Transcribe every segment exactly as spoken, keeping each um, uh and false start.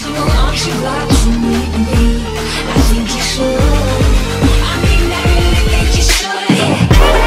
So won't you walk with me? I think you should. I think I really think you should.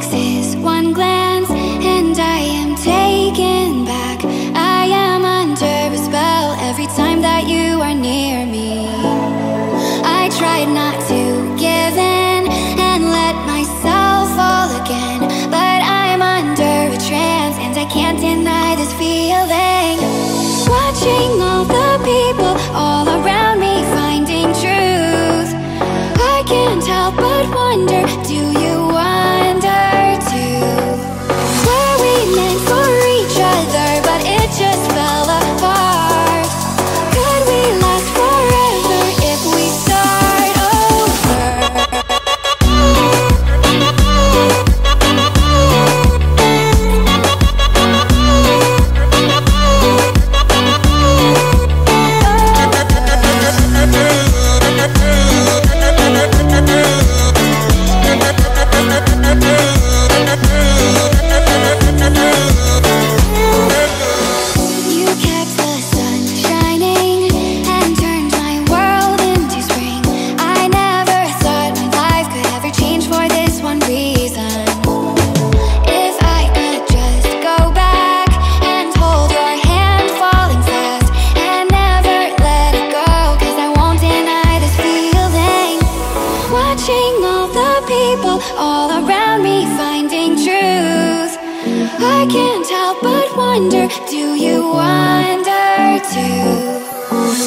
takes is one glance, and I am taken back. I am under a spell every time that you are near me. I tried not to give in and let myself fall again, but I'm under a trance and I can't deny this feeling. Watching all the people all around me finding truth, I can't help but wonder, do you wonder too? Were we meant for each other, but it just fell apart? Could we last forever if we start over?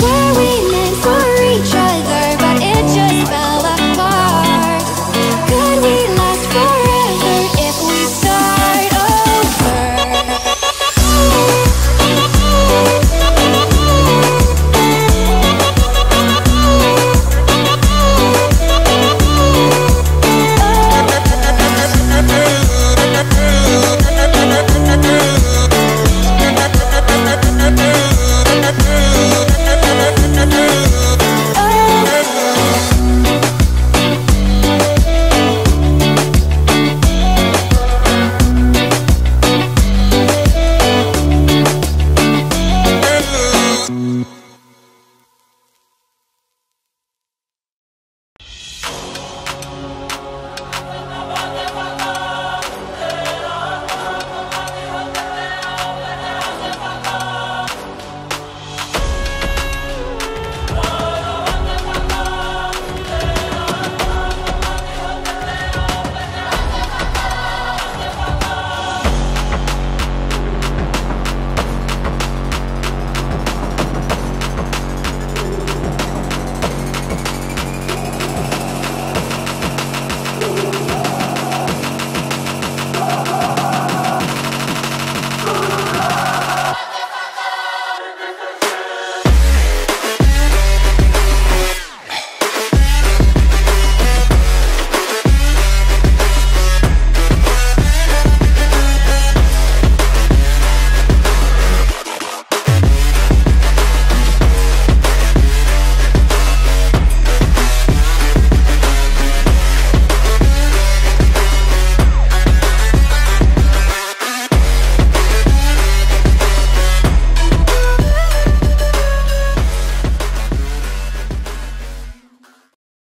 Were we meant for each other?